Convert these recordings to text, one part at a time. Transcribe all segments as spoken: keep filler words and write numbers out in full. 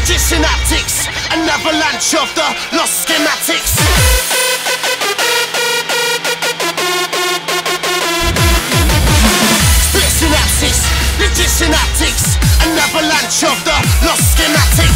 rigid synaptics, an avalanche of the lost schematics. Split synapses, rigid synaptics, an avalanche of the lost schematics.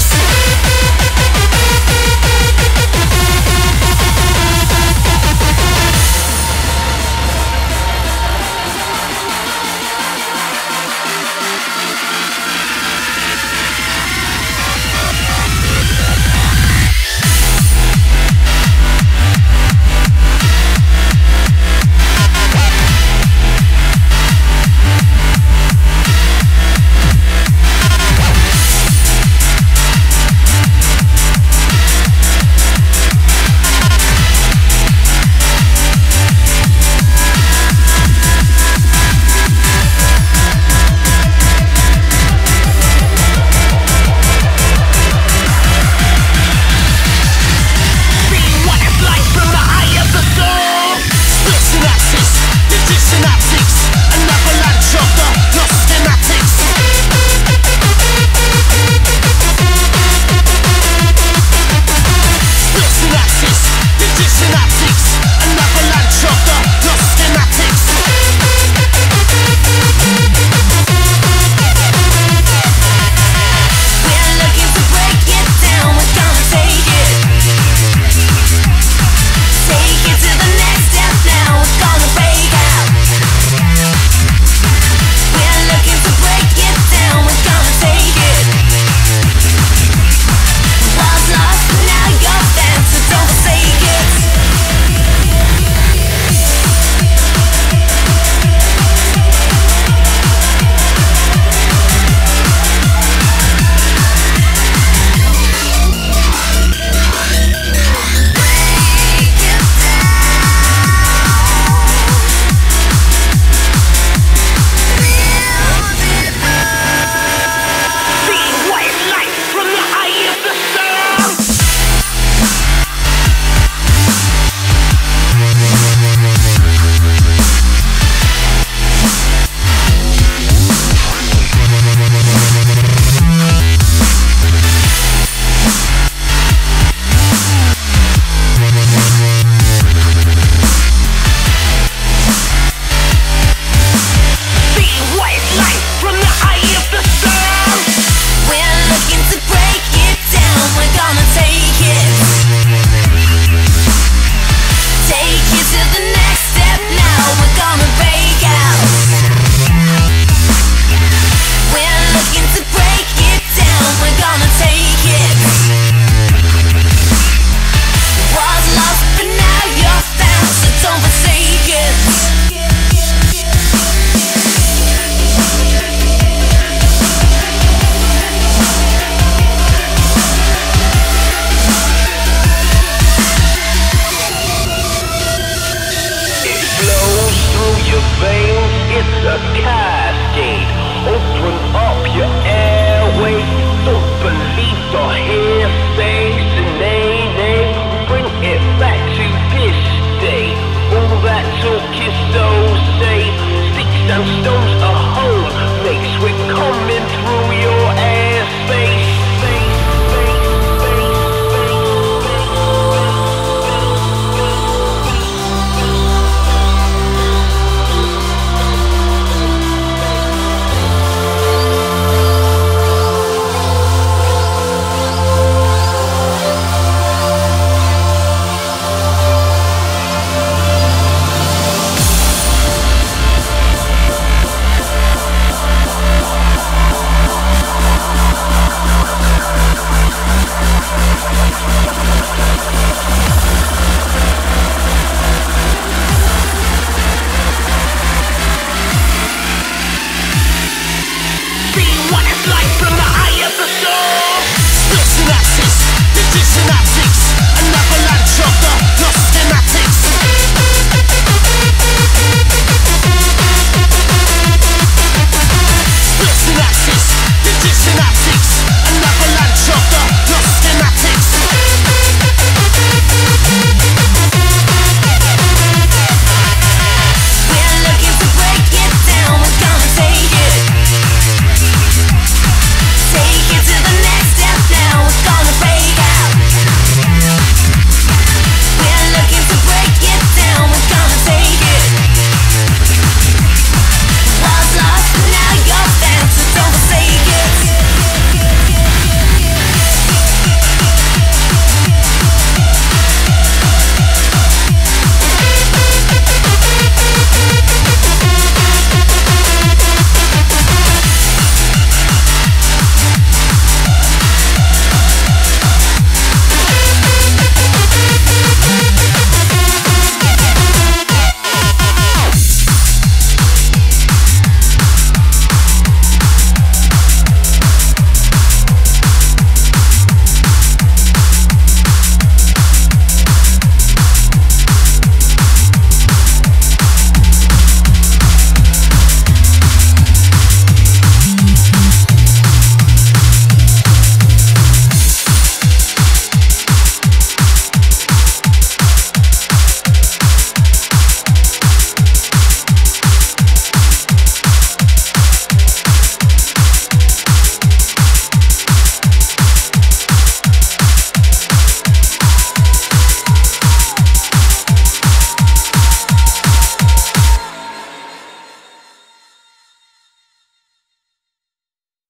Life from the eye.